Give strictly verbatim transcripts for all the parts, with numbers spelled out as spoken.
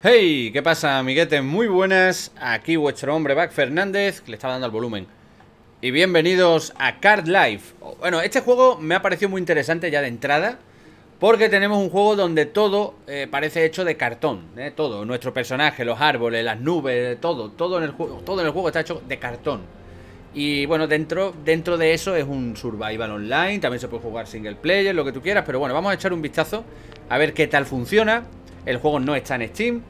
¡Hey! ¿Qué pasa, amiguetes? Muy buenas, aquí vuestro hombre Buck Fernández, que le estaba dando al volumen. Y bienvenidos a CardLife. Bueno, este juego me ha parecido muy interesante ya de entrada, porque tenemos un juego donde todo eh, parece hecho de cartón, ¿eh? Todo, nuestro personaje, los árboles, las nubes, todo, todo en el juego, todo en el juego está hecho de cartón. Y bueno, dentro, dentro de eso es un survival online, también se puede jugar single player, lo que tú quieras, pero bueno, vamos a echar un vistazo a ver qué tal funciona. El juego no está en Steam,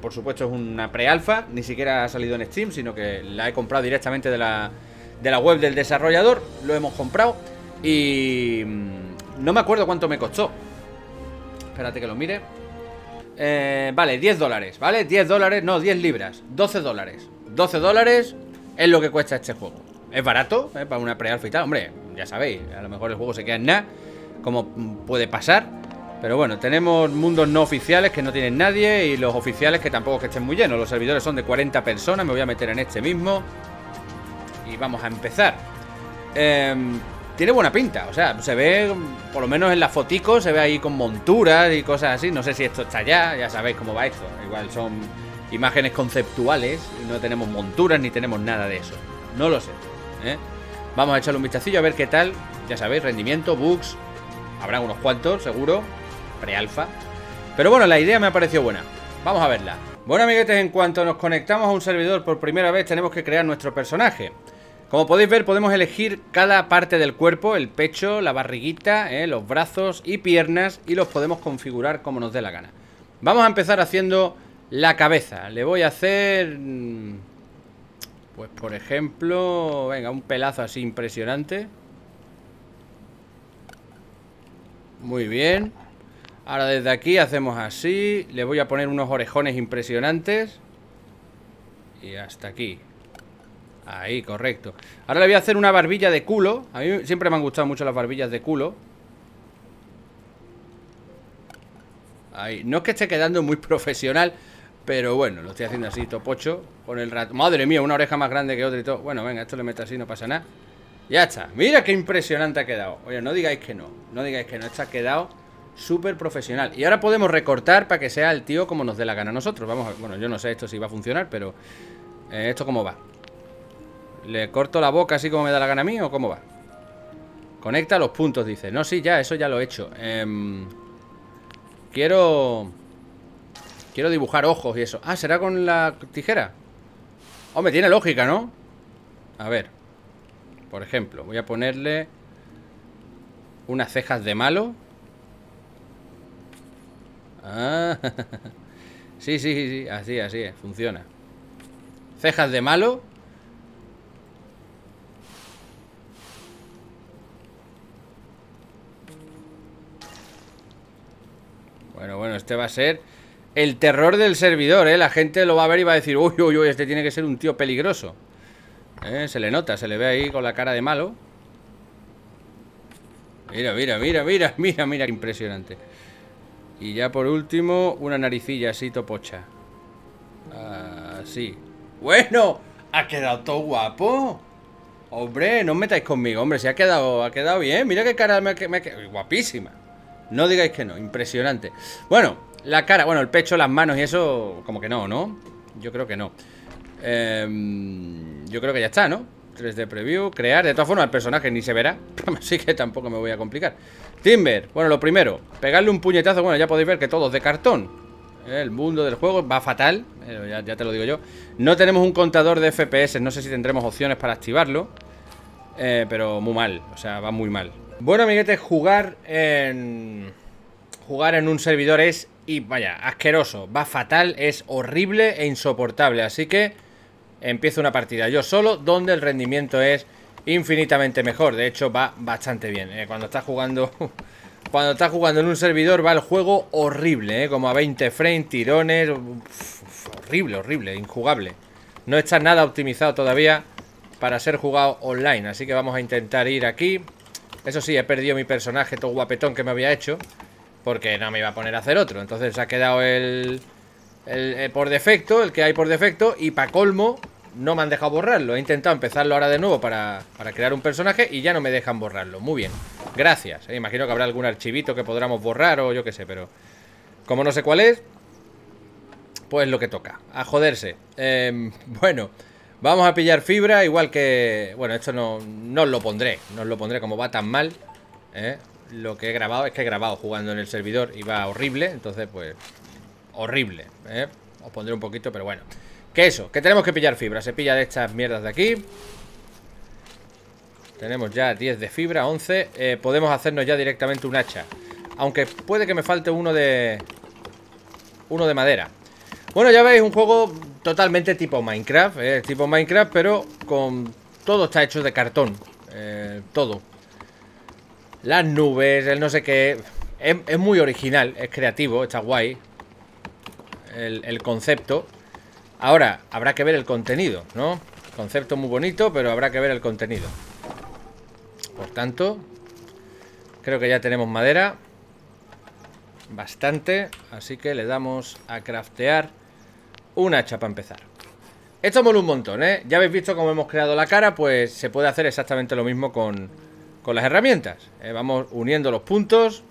por supuesto es una pre-alfa, ni siquiera ha salido en Steam, sino que la he comprado directamente de la, de la web del desarrollador, lo hemos comprado y no me acuerdo cuánto me costó. Espérate que lo mire. Eh, vale, diez dólares, ¿vale? diez dólares, no, diez libras, doce dólares. doce dólares es lo que cuesta este juego. Es barato, ¿eh? Para una pre-alfa y tal, hombre, ya sabéis, a lo mejor el juego se queda en nada, como puede pasar. Pero bueno, tenemos mundos no oficiales que no tienen nadie y los oficiales que tampoco es que estén muy llenos. Los servidores son de cuarenta personas, me voy a meter en este mismo y vamos a empezar. Eh, tiene buena pinta, o sea, se ve, por lo menos en las foticos, se ve ahí con monturas y cosas así. No sé si esto está ya, ya sabéis cómo va esto. Igual son imágenes conceptuales y no tenemos monturas ni tenemos nada de eso. No lo sé, ¿eh? Vamos a echarle un vistacillo a ver qué tal. Ya sabéis, rendimiento, bugs, habrá unos cuantos seguro. Pre-alfa. Pero bueno, la idea me ha parecido buena. Vamos a verla. Bueno, amiguetes, en cuanto nos conectamos a un servidor por primera vez, tenemos que crear nuestro personaje. Como podéis ver, podemos elegir cada parte del cuerpo, el pecho, la barriguita, eh, los brazos y piernas, y los podemos configurar como nos dé la gana. Vamos a empezar haciendo la cabeza. Le voy a hacer, pues por ejemplo, venga, un pelazo así impresionante. Muy bien. Ahora desde aquí hacemos así. Le voy a poner unos orejones impresionantes. Y hasta aquí. Ahí, correcto. Ahora le voy a hacer una barbilla de culo. A mí siempre me han gustado mucho las barbillas de culo. Ahí. No es que esté quedando muy profesional, pero bueno, lo estoy haciendo así, topocho. Con el rato. Madre mía, una oreja más grande que otra y todo. Bueno, venga, esto le meto así, no pasa nada. Ya está. Mira qué impresionante ha quedado. Oye, no digáis que no. No digáis que no. Esto ha quedado súper profesional. Y ahora podemos recortar para que sea el tío como nos dé la gana a nosotros. Vamos a ver. Bueno, yo no sé esto si va a funcionar, pero eh, ¿esto cómo va? ¿Le corto la boca así como me da la gana a mí o cómo va? Conecta los puntos, dice. No, sí, ya, eso ya lo he hecho. eh, Quiero Quiero dibujar ojos y eso. Ah, ¿será con la tijera? Hombre, tiene lógica, ¿no? A ver. Por ejemplo, voy a ponerle unas cejas de malo. Ah, sí, sí, sí, así, así es, funciona. Cejas de malo. Bueno, bueno, este va a ser el terror del servidor, ¿eh? La gente lo va a ver y va a decir, uy, uy, uy, este tiene que ser un tío peligroso. ¿Eh? Se le nota, se le ve ahí con la cara de malo. Mira, mira, mira, mira, mira, mira, qué impresionante. Y ya por último, una naricilla así topocha. Así. Bueno, ha quedado todo guapo. Hombre, no os metáis conmigo, hombre, se ha quedado, ha quedado bien. Mira qué cara me ha quedado. Guapísima. No digáis que no, impresionante. Bueno, la cara, bueno, el pecho, las manos y eso, como que no, ¿no? Yo creo que no. Eh, yo creo que ya está, ¿no? tres D preview, crear. De todas formas, el personaje ni se verá, así que tampoco me voy a complicar. Timber, bueno, lo primero, pegarle un puñetazo. Bueno, ya podéis ver que todo es de cartón. El mundo del juego va fatal, ya, ya te lo digo yo. No tenemos un contador de F P S, no sé si tendremos opciones para activarlo, eh, pero muy mal, o sea, va muy mal. Bueno, amiguetes, jugar en... Jugar en un servidor es, y vaya, asqueroso, va fatal, es horrible e insoportable, así que empiezo una partida yo solo, donde el rendimiento es infinitamente mejor. De hecho, va bastante bien, ¿eh? Cuando estás jugando Cuando estás jugando en un servidor va el juego horrible, ¿eh? Como a veinte frames, tirones. Uf, horrible, horrible, injugable. No está nada optimizado todavía para ser jugado online. Así que vamos a intentar ir aquí. Eso sí, he perdido mi personaje todo guapetón que me había hecho, porque no me iba a poner a hacer otro. Entonces se ha quedado el, el, el por defecto, el que hay por defecto. Y para colmo, no me han dejado borrarlo. He intentado empezarlo ahora de nuevo para, para crear un personaje y ya no me dejan borrarlo. Muy bien, gracias. eh, Imagino que habrá algún archivito que podamos borrar o yo qué sé, pero como no sé cuál es, pues lo que toca, a joderse. Eh, bueno, vamos a pillar fibra, igual que... Bueno, esto no, no os lo pondré, no os lo pondré como va tan mal. ¿Eh? Lo que he grabado, es que he grabado jugando en el servidor y va horrible, entonces pues... Horrible, ¿eh? Os pondré un poquito, pero bueno. Que eso, que tenemos que pillar fibra, se pilla de estas mierdas de aquí. Tenemos ya diez de fibra, once. eh, Podemos hacernos ya directamente un hacha. Aunque puede que me falte uno de... Uno de madera. Bueno, ya veis, un juego totalmente tipo Minecraft, eh, tipo Minecraft, pero con... Todo está hecho de cartón, eh, todo. Las nubes, el no sé qué. Es, es muy original, es creativo, está guay el, el concepto. Ahora, habrá que ver el contenido, ¿no? El concepto muy bonito, pero habrá que ver el contenido. Por tanto, creo que ya tenemos madera. Bastante. Así que le damos a craftear una hacha para empezar. Esto mola un montón, ¿eh? Ya habéis visto cómo hemos creado la cara. Pues se puede hacer exactamente lo mismo con, con las herramientas. ¿Eh? Vamos uniendo los puntos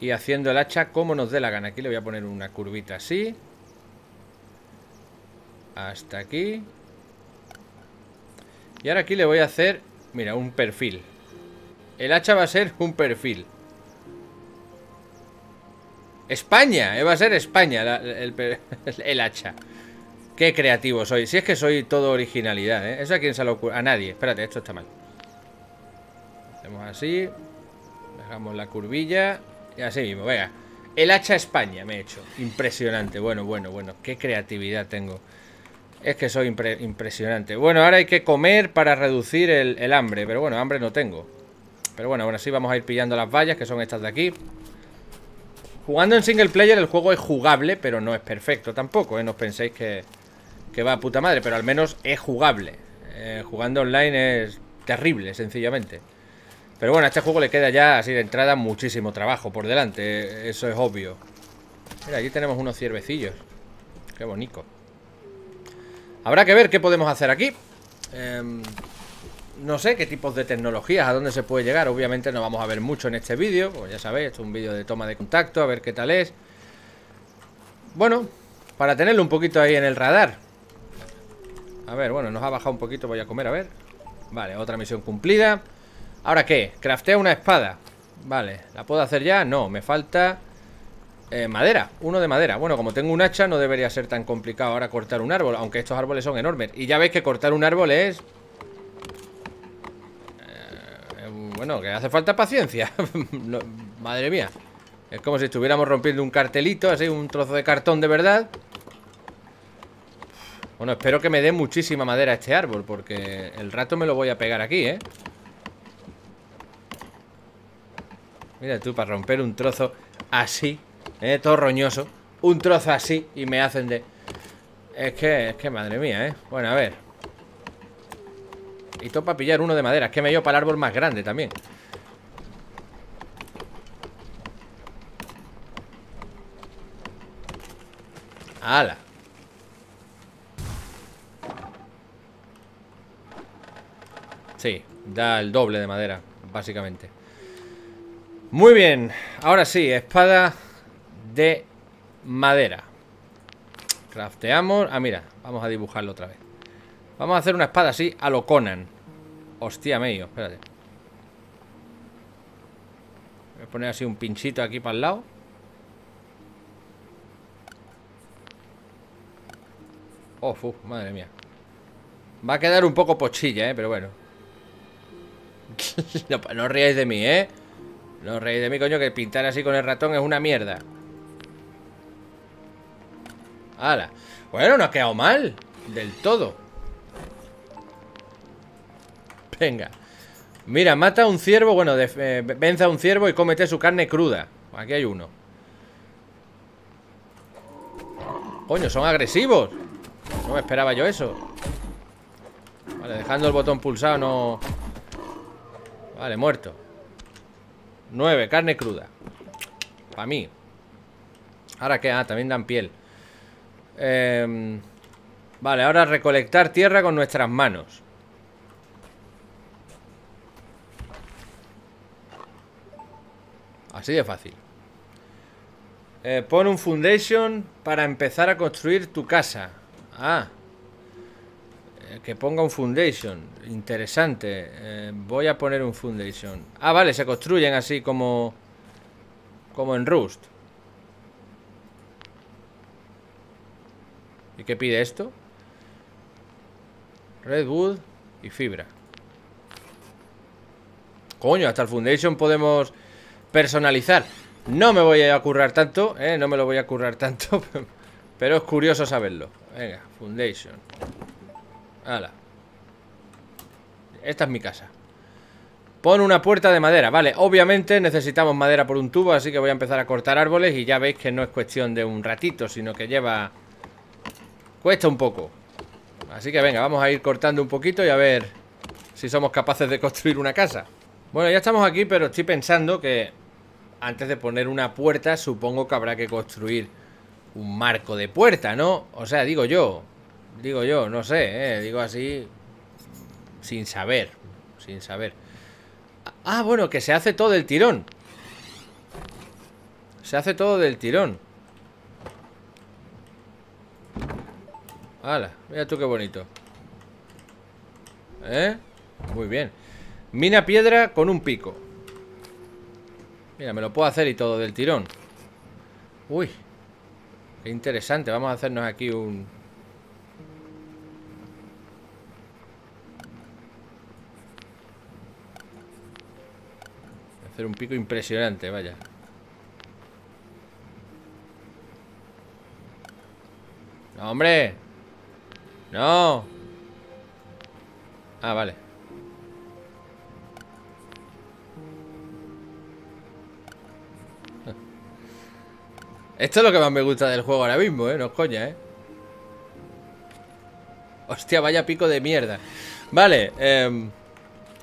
y haciendo el hacha como nos dé la gana. Aquí le voy a poner una curvita así. Hasta aquí. Y ahora aquí le voy a hacer... Mira, un perfil. El hacha va a ser un perfil. España, ¿eh? Va a ser España la, el, el hacha. Qué creativo soy. Si es que soy todo originalidad, ¿eh? Eso a quién se le ocurre. A nadie. Espérate, esto está mal. Hacemos así. Dejamos la curvilla. Y así mismo, venga. El hacha España me he hecho. Impresionante. Bueno, bueno, bueno. Qué creatividad tengo. Es que soy impre impresionante. Bueno, ahora hay que comer para reducir el, el hambre. Pero bueno, hambre no tengo. Pero bueno, ahora sí vamos a ir pillando las vallas, que son estas de aquí. Jugando en single player el juego es jugable, pero no es perfecto tampoco, ¿eh? No os penséis que, que va a puta madre, pero al menos es jugable. eh, Jugando online es terrible, sencillamente. Pero bueno, a este juego le queda ya así de entrada muchísimo trabajo por delante. Eso es obvio. Mira, aquí tenemos unos ciervecillos. Qué bonito. Habrá que ver qué podemos hacer aquí. eh, No sé qué tipos de tecnologías, a dónde se puede llegar. Obviamente no vamos a ver mucho en este vídeo, pues ya sabéis, esto es un vídeo de toma de contacto. A ver qué tal es. Bueno, para tenerlo un poquito ahí en el radar. A ver, bueno, nos ha bajado un poquito. Voy a comer, a ver. Vale, otra misión cumplida. ¿Ahora qué? Craftea una espada. Vale, ¿la puedo hacer ya? No, me falta... Eh, madera, uno de madera. Bueno, como tengo un hacha no debería ser tan complicado ahora cortar un árbol, aunque estos árboles son enormes. Y ya veis que cortar un árbol es... Eh, bueno, que hace falta paciencia. No, madre mía. Es como si estuviéramos rompiendo un cartelito, así, un trozo de cartón de verdad. Bueno, espero que me dé muchísima madera este árbol, porque el rato me lo voy a pegar aquí, ¿eh? Mira tú, para romper un trozo así... Eh, todo roñoso. Un trozo así y me hacen de... Es que, es que madre mía, eh. Bueno, a ver. Y toca pillar uno de madera. Es que me llevo para el árbol más grande también. ¡Hala! Sí, da el doble de madera, básicamente. Muy bien. Ahora sí, espada... de madera. Crafteamos. Ah, mira, vamos a dibujarlo otra vez. Vamos a hacer una espada así a lo Conan. Hostia, medio, espérate. Voy a poner así un pinchito aquí para el lado. Oh, uf, madre mía. Va a quedar un poco pochilla, eh, pero bueno. No, no os riáis de mí, eh. No os riáis de mí, coño, que pintar así con el ratón es una mierda. ¡Hala! Bueno, no ha quedado mal del todo. Venga. Mira, mata a un ciervo. Bueno, eh, venza a un ciervo y cómete su carne cruda. Aquí hay uno. Coño, son agresivos. No me esperaba yo eso. Vale, dejando el botón pulsado no... Vale, muerto. Nueve, carne cruda. Para mí. ¿Ahora qué? Ah, también dan piel. Eh, vale, ahora recolectar tierra con nuestras manos. Así de fácil. Eh, pon un foundation para empezar a construir tu casa. Ah, eh, que ponga un foundation. Interesante. eh, Voy a poner un foundation. Ah, vale, se construyen así como Como en Rust. ¿Y qué pide esto? Redwood y fibra. Coño, hasta el foundation podemos personalizar. No me voy a currar tanto, ¿eh? No me lo voy a currar tanto. Pero es curioso saberlo. Venga, foundation. Hala. Esta es mi casa. Pon una puerta de madera. Vale, obviamente necesitamos madera por un tubo, así que voy a empezar a cortar árboles. Y ya veis que no es cuestión de un ratito, sino que lleva... Cuesta un poco. Así que venga, vamos a ir cortando un poquito y a ver si somos capaces de construir una casa. Bueno, ya estamos aquí, pero estoy pensando que antes de poner una puerta, supongo que habrá que construir un marco de puerta, ¿no? O sea, digo yo. Digo yo, no sé, ¿eh? Digo así sin saber. Sin saber. Ah, bueno, que se hace todo del tirón. Se hace todo del tirón. Hala, mira tú qué bonito. ¿Eh? Muy bien. Mina piedra con un pico. Mira, me lo puedo hacer y todo del tirón. Uy, qué interesante. Vamos a hacernos aquí un... Hacer un pico impresionante, vaya. ¡No, hombre! ¡No! Ah, vale. Esto es lo que más me gusta del juego ahora mismo, ¿eh? No es coña, ¿eh? Hostia, vaya pico de mierda. Vale, eh,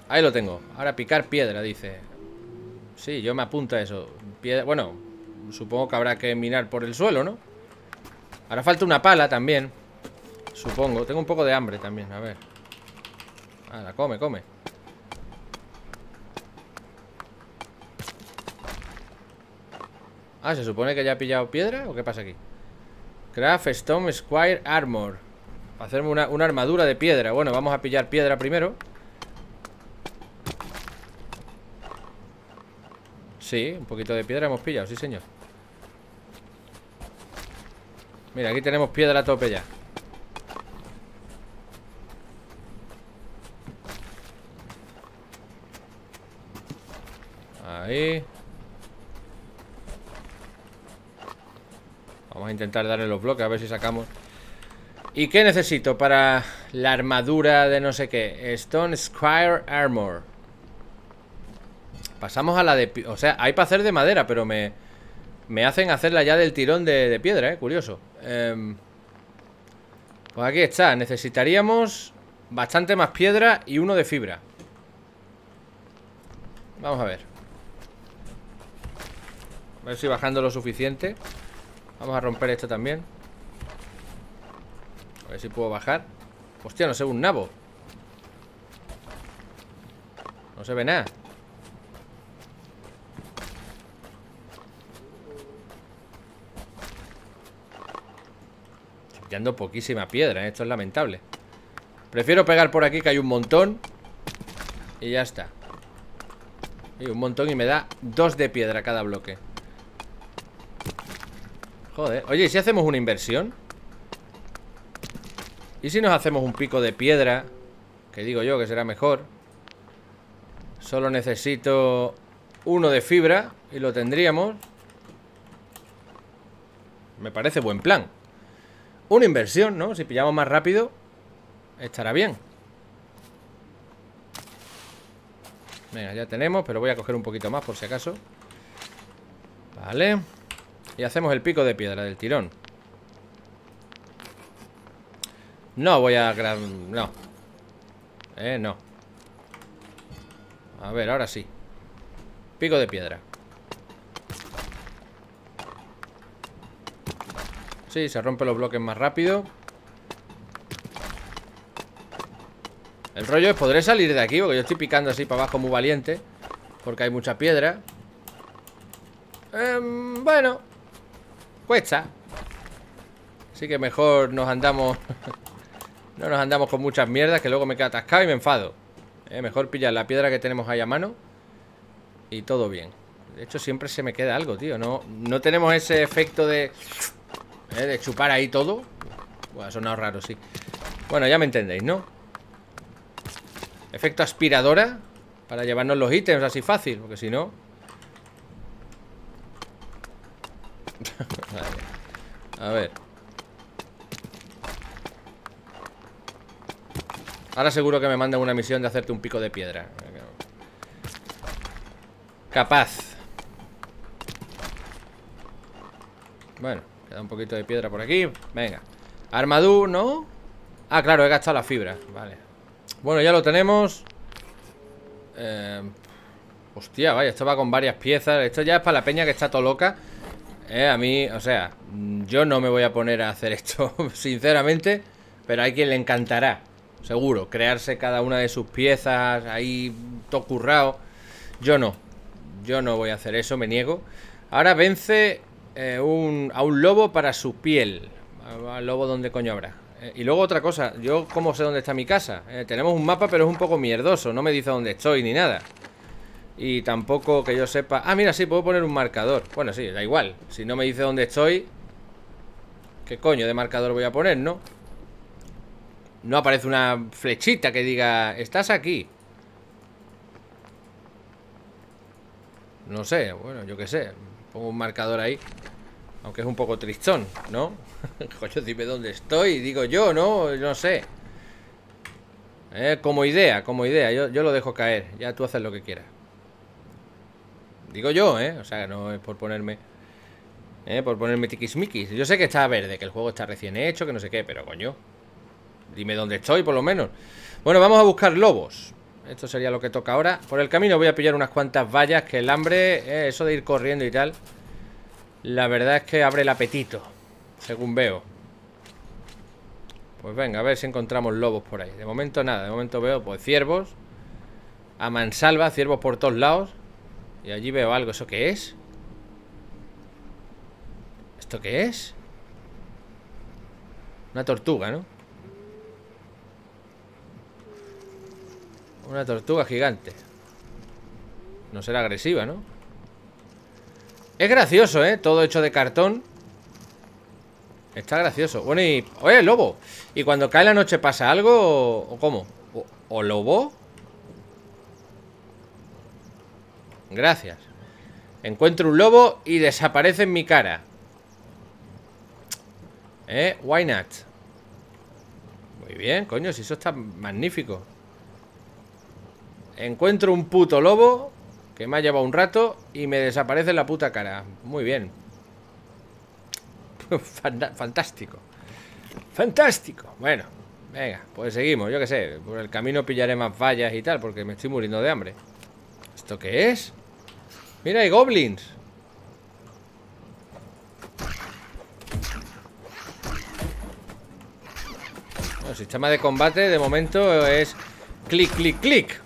ahí lo tengo. Ahora picar piedra, dice. Sí, yo me apunto a eso. Piedra, bueno, supongo que habrá que minar por el suelo, ¿no? Ahora falta una pala también. Supongo, tengo un poco de hambre también, a ver. Ahora, come, come. Ah, ¿se supone que ya ha pillado piedra? ¿O qué pasa aquí? Craft Stone Squire Armor. Hacerme una, una armadura de piedra. Bueno, vamos a pillar piedra primero. Sí, un poquito de piedra hemos pillado, sí señor. Mira, aquí tenemos piedra a tope ya. Ahí. Vamos a intentar darle los bloques, a ver si sacamos. ¿Y qué necesito para la armadura de no sé qué? Stone Squire Armor. Pasamos a la de... O sea, hay para hacer de madera, pero me... Me hacen hacerla ya del tirón de, de piedra, ¿eh? Curioso. eh, Pues aquí está. Necesitaríamos bastante más piedra y uno de fibra. Vamos a ver. A ver si bajando lo suficiente. Vamos a romper esto también. A ver si puedo bajar. Hostia, no se ve un nabo. No se ve nada. Estoy pillando poquísima piedra, ¿eh? Esto es lamentable. Prefiero pegar por aquí, que hay un montón. Y ya está. Y un montón y me da dos de piedra cada bloque. Joder, oye, ¿y si hacemos una inversión? ¿Y si nos hacemos un pico de piedra? Que digo yo que será mejor. Solo necesito uno de fibra y lo tendríamos. Me parece buen plan. Una inversión, ¿no? Si pillamos más rápido, estará bien. Venga, ya tenemos, pero voy a coger un poquito más por si acaso. Vale. Y hacemos el pico de piedra del tirón. No voy a... No. Eh, no. A ver, ahora sí. Pico de piedra. Sí, se rompen los bloques más rápido. El rollo es, ¿podré salir de aquí? Porque yo estoy picando así para abajo muy valiente, porque hay mucha piedra. Eh, bueno... cuesta. Así que mejor nos andamos no nos andamos con muchas mierdas, que luego me quedo atascado y me enfado. eh, Mejor pillar la piedra que tenemos ahí a mano y todo bien. De hecho siempre se me queda algo, tío. No, no tenemos ese efecto de eh, de chupar ahí todo. Bueno, ha sonado raro, sí. Bueno, ya me entendéis, ¿no? Efecto aspiradora para llevarnos los ítems así fácil, porque si no... A ver. Ahora seguro que me mandan una misión de hacerte un pico de piedra. Capaz. Bueno, queda un poquito de piedra por aquí. Venga. Armadura, ¿no? Ah, claro, he gastado la fibra. Vale. Bueno, ya lo tenemos. eh, Hostia, vaya, esto va con varias piezas. Esto ya es para la peña que está todo loca. Eh, a mí, o sea, yo no me voy a poner a hacer esto, sinceramente. Pero hay quien le encantará, seguro, crearse cada una de sus piezas ahí, todo currado. Yo no, yo no voy a hacer eso, me niego. Ahora vence eh, un, a un lobo para su piel. Al lobo, ¿dónde coño habrá? Eh, y luego otra cosa, yo cómo sé dónde está mi casa. eh, Tenemos un mapa, pero es un poco mierdoso. No me dice dónde estoy ni nada. Y tampoco que yo sepa... Ah, mira, sí, puedo poner un marcador. Bueno, sí, da igual. Si no me dice dónde estoy, ¿qué coño de marcador voy a poner, no? No aparece una flechita que diga estás aquí. No sé, bueno, yo qué sé. Pongo un marcador ahí. Aunque es un poco tristón, ¿no? Coño, dime dónde estoy, digo yo, ¿no? No sé. eh, Como idea, como idea yo, yo lo dejo caer, ya tú haces lo que quieras. Digo yo, ¿eh? O sea, no es por ponerme eh, por ponerme tiquismiquis. Yo sé que está verde, que el juego está recién hecho, que no sé qué, pero coño, dime dónde estoy, por lo menos. Bueno, vamos a buscar lobos. Esto sería lo que toca ahora. Por el camino voy a pillar unas cuantas vallas, que el hambre, eh, eso de ir corriendo y tal, la verdad es que abre el apetito, según veo. Pues venga, a ver si encontramos lobos por ahí. De momento nada, de momento veo pues ciervos a mansalva, ciervos por todos lados. Y allí veo algo, ¿eso qué es? ¿Esto qué es? Una tortuga, ¿no? Una tortuga gigante. No será agresiva, ¿no? Es gracioso, ¿eh? Todo hecho de cartón. Está gracioso. Bueno, y... ¡Oye, lobo! ¿Y cuando cae la noche pasa algo? ¿O cómo? ¿O, o lobo? Gracias. Encuentro un lobo y desaparece en mi cara. ¿Eh? Why not? Muy bien, coño, si eso está magnífico. Encuentro un puto lobo que me ha llevado un rato y me desaparece en la puta cara. Muy bien. Fantástico. Fantástico. Bueno, venga, pues seguimos. Yo qué sé, por el camino pillaré más vallas y tal, porque me estoy muriendo de hambre. ¿Esto qué es? Mira, hay goblins. El sistema de combate de momento es clic, clic, clic.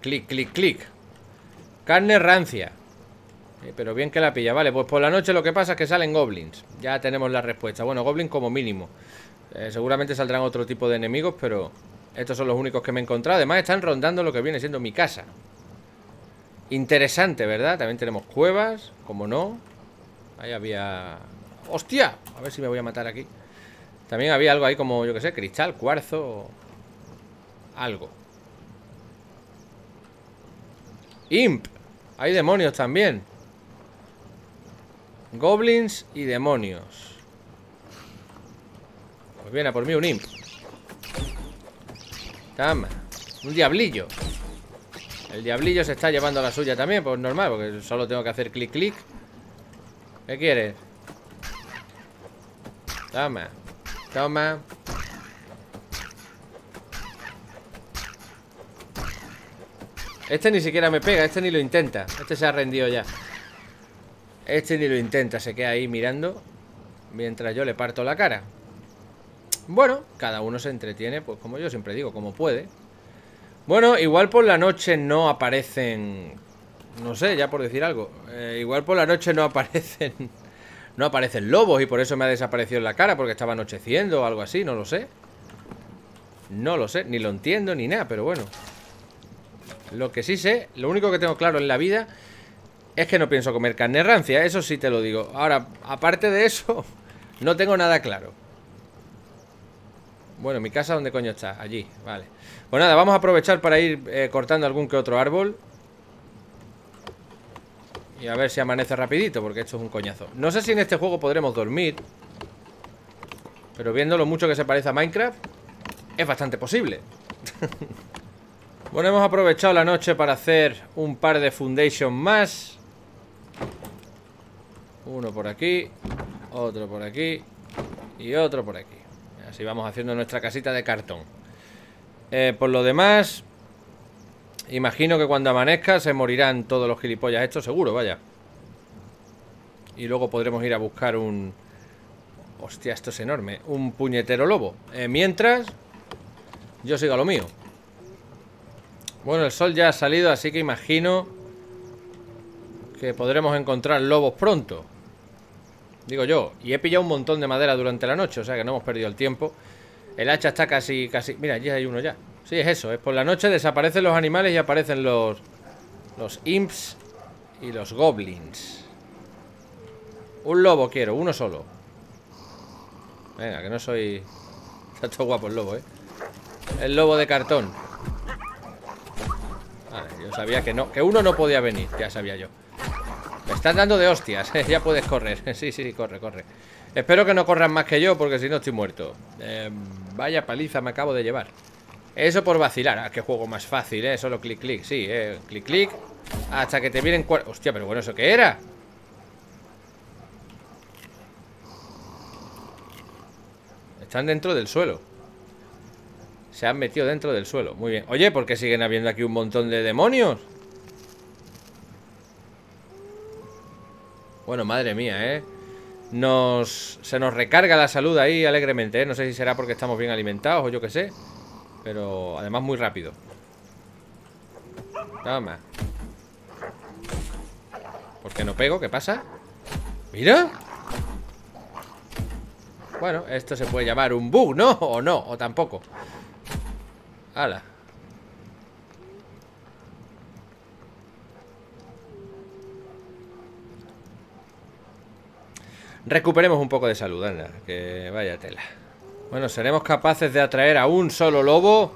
Clic, clic, clic. Carne rancia. eh, Pero bien que la pilla. Vale, pues por la noche lo que pasa es que salen goblins. Ya tenemos la respuesta. Bueno, goblins como mínimo. eh, Seguramente saldrán otro tipo de enemigos, pero... estos son los únicos que me he encontrado. Además están rondando lo que viene siendo mi casa. Interesante, ¿verdad? También tenemos cuevas, como no. Ahí había... ¡Hostia! A ver si me voy a matar aquí. También había algo ahí como, yo qué sé, cristal, cuarzo, algo. Imp. Hay demonios también. Goblins y demonios. Pues viene a por mí un imp. Tama. Un diablillo. El diablillo se está llevando la suya también. Pues normal, porque solo tengo que hacer clic, clic. ¿Qué quieres? Toma. Toma. Este ni siquiera me pega, este ni lo intenta. Este se ha rendido ya. Este ni lo intenta, se queda ahí mirando mientras yo le parto la cara. Bueno, cada uno se entretiene, pues como yo siempre digo, como puede. Bueno, igual por la noche no aparecen No sé, ya por decir algo. eh, Igual por la noche no aparecen No aparecen lobos y por eso me ha desaparecido en la cara, porque estaba anocheciendo o algo así, no lo sé. No lo sé, ni lo entiendo ni nada, pero bueno. Lo que sí sé, lo único que tengo claro en la vida es que no pienso comer carne rancia, eso sí te lo digo. Ahora, aparte de eso, no tengo nada claro. Bueno, mi casa, ¿dónde coño está? Allí, vale. Pues nada, vamos a aprovechar para ir eh, cortando algún que otro árbol y a ver si amanece rapidito, porque esto es un coñazo. No sé si en este juego podremos dormir, pero viendo lo mucho que se parece a Minecraft, es bastante posible. Bueno, hemos aprovechado la noche para hacer un par de foundation más. Uno por aquí, otro por aquí y otro por aquí. Así vamos haciendo nuestra casita de cartón. eh, Por lo demás, imagino que cuando amanezca se morirán todos los gilipollas estos, seguro, vaya. Y luego podremos ir a buscar un... Hostia, esto es enorme. Un puñetero lobo. eh, Mientras, yo sigo a lo mío. Bueno, el sol ya ha salido, así que imagino que podremos encontrar lobos pronto. Digo yo. Y he pillado un montón de madera durante la noche, o sea que no hemos perdido el tiempo. El hacha está casi, casi... Mira, allí hay uno ya. Sí, es eso, es por la noche desaparecen los animales y aparecen los... Los imps y los goblins. Un lobo quiero, uno solo. Venga, que no soy... Está todo guapo el lobo, eh. El lobo de cartón. Vale, yo sabía que no, que uno no podía venir. Ya sabía yo. Me están dando de hostias, ¿eh? Ya puedes correr. Sí, sí, corre, corre. Espero que no corran más que yo, porque si no estoy muerto. eh, Vaya paliza me acabo de llevar. Eso por vacilar. Ah, qué juego más fácil, ¿eh? Solo clic, clic. Sí, eh, clic, clic. Hasta que te vienen cuar... Hostia, pero bueno, ¿eso qué era? Están dentro del suelo. Se han metido dentro del suelo. Muy bien. Oye, ¿por qué siguen habiendo aquí un montón de demonios? Bueno, madre mía, ¿eh? Nos... Se nos recarga la salud ahí alegremente, ¿eh? No sé si será porque estamos bien alimentados o yo qué sé. Pero además muy rápido. Toma. ¿Por qué no pego? ¿Qué pasa? ¡Mira! Bueno, esto se puede llamar un bug, ¿no? O no, o tampoco. ¡Hala! Recuperemos un poco de salud, anda. Que vaya tela. Bueno, ¿seremos capaces de atraer a un solo lobo?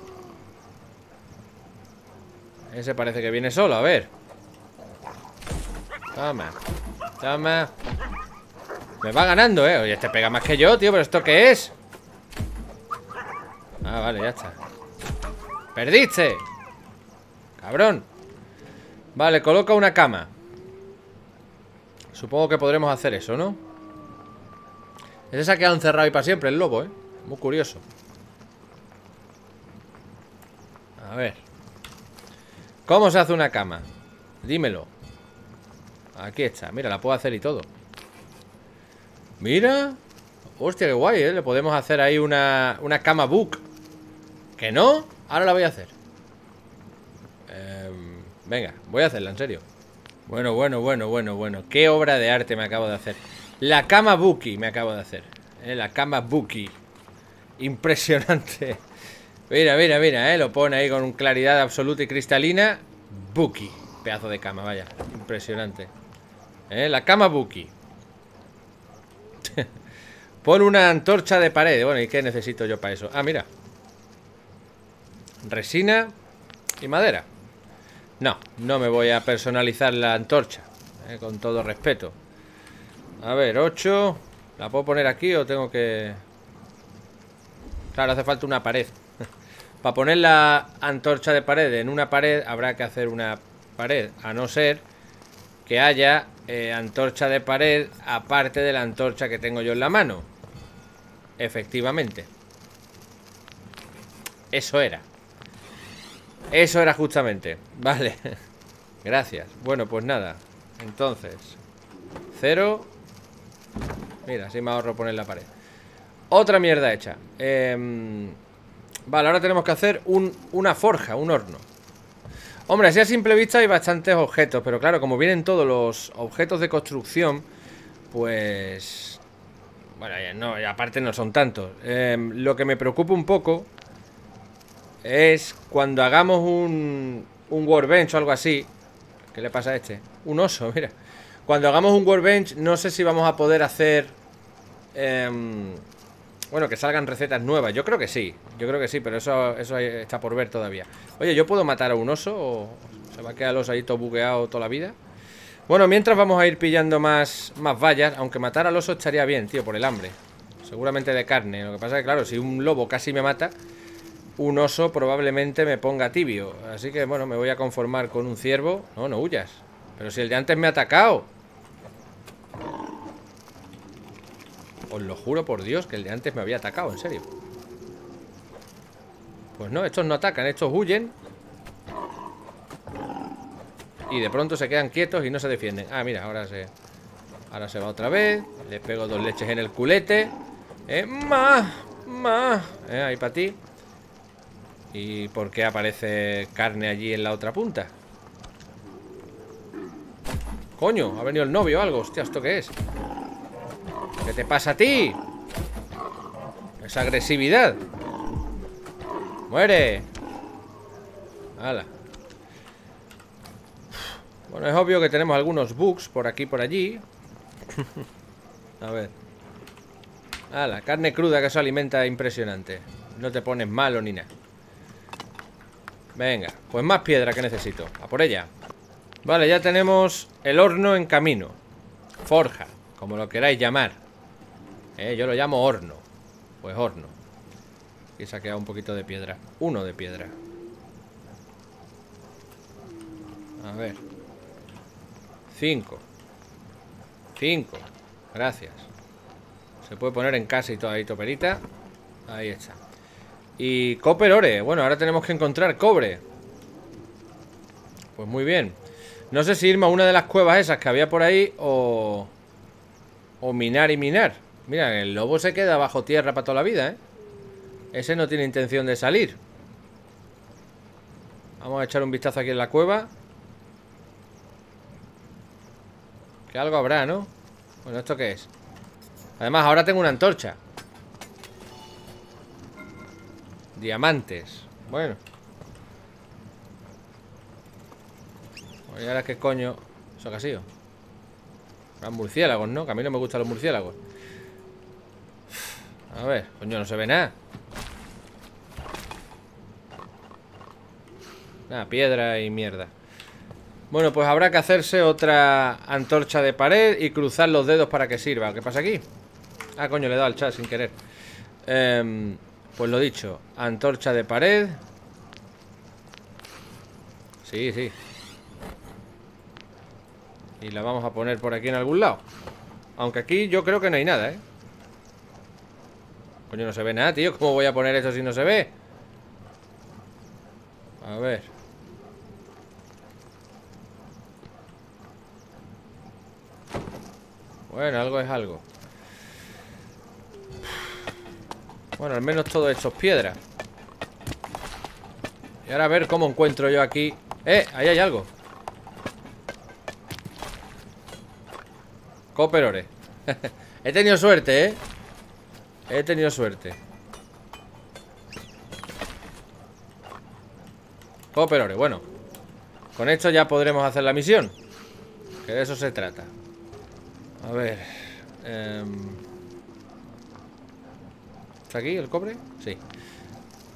Ese parece que viene solo, a ver. Toma. Toma. Me va ganando, eh. Oye, este pega más que yo, tío. ¿Pero esto qué es? Ah, vale, ya está. ¡Perdiste! Cabrón. Vale, coloca una cama. Supongo que podremos hacer eso, ¿no? Ese se ha quedado encerrado ahí para siempre, el lobo, eh. Muy curioso. A ver. ¿Cómo se hace una cama? Dímelo. Aquí está, mira, la puedo hacer y todo. Mira. Hostia, qué guay, ¿eh? Le podemos hacer ahí una, una cama book. ¿Que no? Ahora la voy a hacer. eh, Venga, voy a hacerla, en serio. Bueno, bueno, bueno, bueno, bueno. Qué obra de arte me acabo de hacer. La cama Buki me acabo de hacer. eh, La cama Buki. Impresionante. Mira, mira, mira, eh, lo pone ahí con claridad absoluta y cristalina. Buki, pedazo de cama, vaya. Impresionante. eh, La cama Buki. Pon una antorcha de pared. Bueno, ¿y qué necesito yo para eso? Ah, mira. Resina y madera. No, no me voy a personalizar la antorcha, eh, con todo respeto. A ver, ocho. ¿La puedo poner aquí o tengo que...? Claro, hace falta una pared. Para poner la antorcha de pared en una pared habrá que hacer una pared. A no ser que haya eh, antorcha de pared aparte de la antorcha que tengo yo en la mano. Efectivamente. Eso era. Eso era justamente. Vale. Gracias. Bueno, pues nada. Entonces... Cero. Mira, así me ahorro poner la pared. Otra mierda hecha. eh, Vale, ahora tenemos que hacer un, una forja, un horno. Hombre, así a simple vista hay bastantes objetos, pero claro, como vienen todos los objetos de construcción, pues... Bueno, no, aparte no son tantos. eh, Lo que me preocupa un poco es cuando hagamos un, un workbench o algo así. ¿Qué le pasa a este? Un oso, mira. Cuando hagamos un workbench, no sé si vamos a poder hacer eh, bueno, que salgan recetas nuevas. Yo creo que sí, yo creo que sí, pero eso, eso está por ver todavía. Oye, ¿yo puedo matar a un oso? ¿O se va a quedar el oso ahí todo bugueado toda la vida? Bueno, mientras vamos a ir pillando más, más vallas. Aunque matar al oso estaría bien, tío, por el hambre. Seguramente de carne. Lo que pasa es que, claro, si un lobo casi me mata, un oso probablemente me ponga tibio. Así que, bueno, me voy a conformar con un ciervo. No, no huyas. Pero si el de antes me ha atacado. Os lo juro por Dios que el de antes me había atacado, en serio. Pues no, estos no atacan, estos huyen. Y de pronto se quedan quietos y no se defienden. Ah, mira, ahora se ahora se va otra vez. Les pego dos leches en el culete. Eh, más, más. Eh, ahí para ti. ¿Y por qué aparece carne allí en la otra punta? Coño, ha venido el novio o algo. Hostia, ¿esto qué es? ¿Qué te pasa a ti? Esa agresividad. Muere. Hala. Bueno, es obvio que tenemos algunos bugs por aquí y por allí. A ver. Ah, la carne cruda, que eso alimenta impresionante. No te pones malo ni nada. Venga, pues más piedra que necesito. A por ella. Vale, ya tenemos el horno en camino. Forja, como lo queráis llamar. Eh, yo lo llamo horno. Pues horno. Y se ha quedado un poquito de piedra. Uno de piedra. A ver. Cinco. Cinco. Gracias. Se puede poner en casa y todo ahí, toperita. Ahí está. Y copper ore. Bueno, ahora tenemos que encontrar cobre. Pues muy bien. No sé si irme a una de las cuevas esas que había por ahí o... O minar y minar. Mira, el lobo se queda bajo tierra para toda la vida, ¿eh? Ese no tiene intención de salir. Vamos a echar un vistazo aquí en la cueva. Que algo habrá, ¿no? Bueno, ¿esto qué es? Además, ahora tengo una antorcha. Diamantes. Bueno. ¿Y ahora qué coño? ¿Eso qué ha sido? Eran murciélagos, ¿no? Que a mí no me gustan los murciélagos. A ver, coño, no se ve nada. Nada, piedra y mierda. Bueno, pues habrá que hacerse otra antorcha de pared y cruzar los dedos para que sirva. ¿Qué pasa aquí? Ah, coño, le he dado al chat sin querer. Eh, pues lo dicho, antorcha de pared. Sí, sí. Y la vamos a poner por aquí en algún lado. Aunque aquí yo creo que no hay nada, ¿eh? Coño, no se ve nada, tío. ¿Cómo voy a poner eso si no se ve? A ver. Bueno, algo es algo. Bueno, al menos todo esto es piedra. Y ahora a ver cómo encuentro yo aquí. ¡Eh! Ahí hay algo. Copper ore. He tenido suerte, ¿eh? He tenido suerte. Copper ore, bueno. Con esto ya podremos hacer la misión. Que de eso se trata. A ver. Eh... ¿Está aquí el cobre? Sí.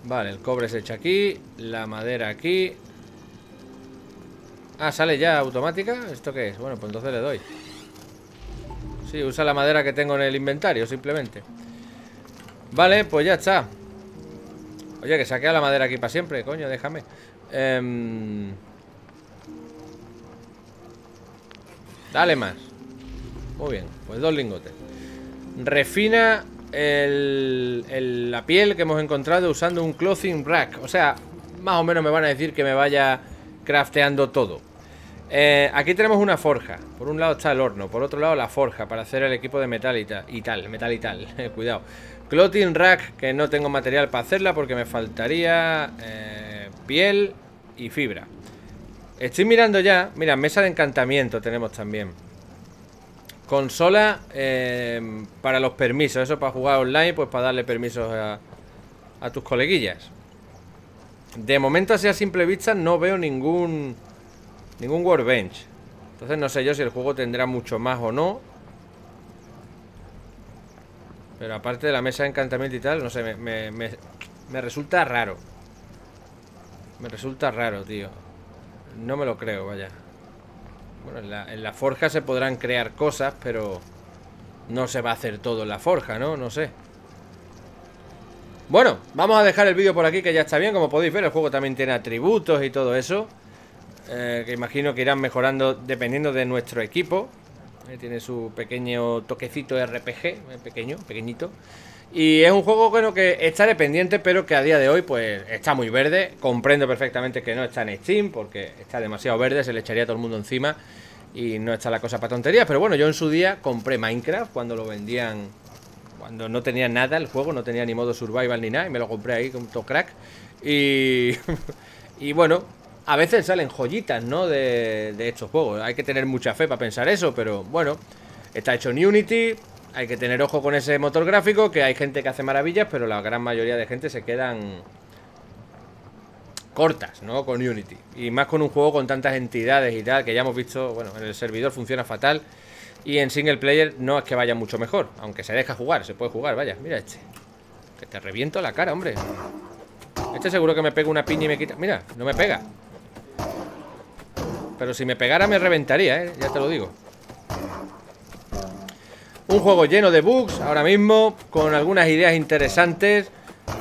Vale, el cobre se echa aquí. La madera aquí. Ah, sale ya automática. ¿Esto qué es? Bueno, pues entonces le doy. Sí, usa la madera que tengo en el inventario, simplemente. Vale, pues ya está. Oye, que se ha quedado la madera aquí para siempre. Coño, déjame. eh... Dale más. Muy bien, pues dos lingotes. Refina el, el, la piel que hemos encontrado usando un clothing rack. O sea, más o menos me van a decir que me vaya crafteando todo. eh, Aquí tenemos una forja. Por un lado está el horno, por otro lado la forja para hacer el equipo de metal y, ta, y tal. Metal y tal, cuidado. Clothing rack, que no tengo material para hacerla porque me faltaría eh, piel y fibra. Estoy mirando ya. Mira, mesa de encantamiento tenemos también. Consola eh, para los permisos. Eso para jugar online, pues para darle permisos a, a tus coleguillas. De momento, así a simple vista, no veo ningún Ningún workbench. Entonces no sé yo si el juego tendrá mucho más o no. Pero aparte de la mesa de encantamiento y tal, no sé, me, me, me, me resulta raro. Me resulta raro, tío. No me lo creo, vaya. Bueno, en la, en la forja se podrán crear cosas, pero no se va a hacer todo en la forja, ¿no? No sé. Bueno, vamos a dejar el vídeo por aquí, que ya está bien. Como podéis ver, el juego también tiene atributos y todo eso, eh, que imagino que irán mejorando dependiendo de nuestro equipo. Eh, tiene su pequeño toquecito R P G, eh, pequeño, pequeñito. Y es un juego, bueno, que estaré pendiente, pero que a día de hoy pues está muy verde. Comprendo perfectamente que no está en Steam, porque está demasiado verde, se le echaría a todo el mundo encima y no está la cosa para tonterías. Pero bueno, yo en su día compré Minecraft cuando lo vendían, cuando no tenía nada el juego, no tenía ni modo survival ni nada, y me lo compré ahí con todo crack. Y, y bueno, a veces salen joyitas, ¿no? De, de estos juegos. Hay que tener mucha fe para pensar eso, pero bueno, está hecho en Unity. Hay que tener ojo con ese motor gráfico, que hay gente que hace maravillas, pero la gran mayoría de gente se quedan cortas, ¿no? Con Unity. Y más con un juego con tantas entidades y tal, que ya hemos visto, bueno, en el servidor funciona fatal. Y en single player no es que vaya mucho mejor, aunque se deja jugar, se puede jugar, vaya. Mira este, que te reviento la cara, hombre. Este seguro que me pega una piña y me quita. Mira, no me pega, pero si me pegara me reventaría, ¿eh? Ya te lo digo. Un juego lleno de bugs ahora mismo, con algunas ideas interesantes,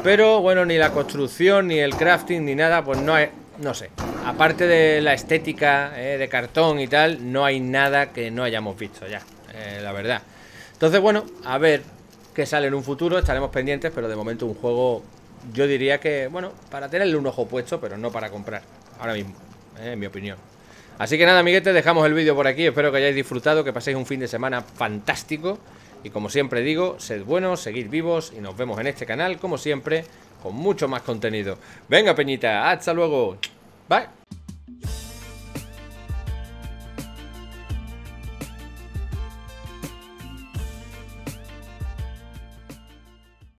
pero bueno, ni la construcción, ni el crafting, ni nada, pues no hay, no sé. Aparte de la estética eh, de cartón y tal, no hay nada que no hayamos visto ya, eh, la verdad. Entonces bueno, a ver qué sale en un futuro, estaremos pendientes, pero de momento un juego, yo diría que, bueno, para tenerle un ojo puesto, pero no para comprar ahora mismo, eh, en mi opinión. Así que nada, amiguetes, dejamos el vídeo por aquí. Espero que hayáis disfrutado, que paséis un fin de semana fantástico. Y como siempre digo, sed buenos, seguid vivos y nos vemos en este canal, como siempre, con mucho más contenido. Venga, peñita, hasta luego. Bye.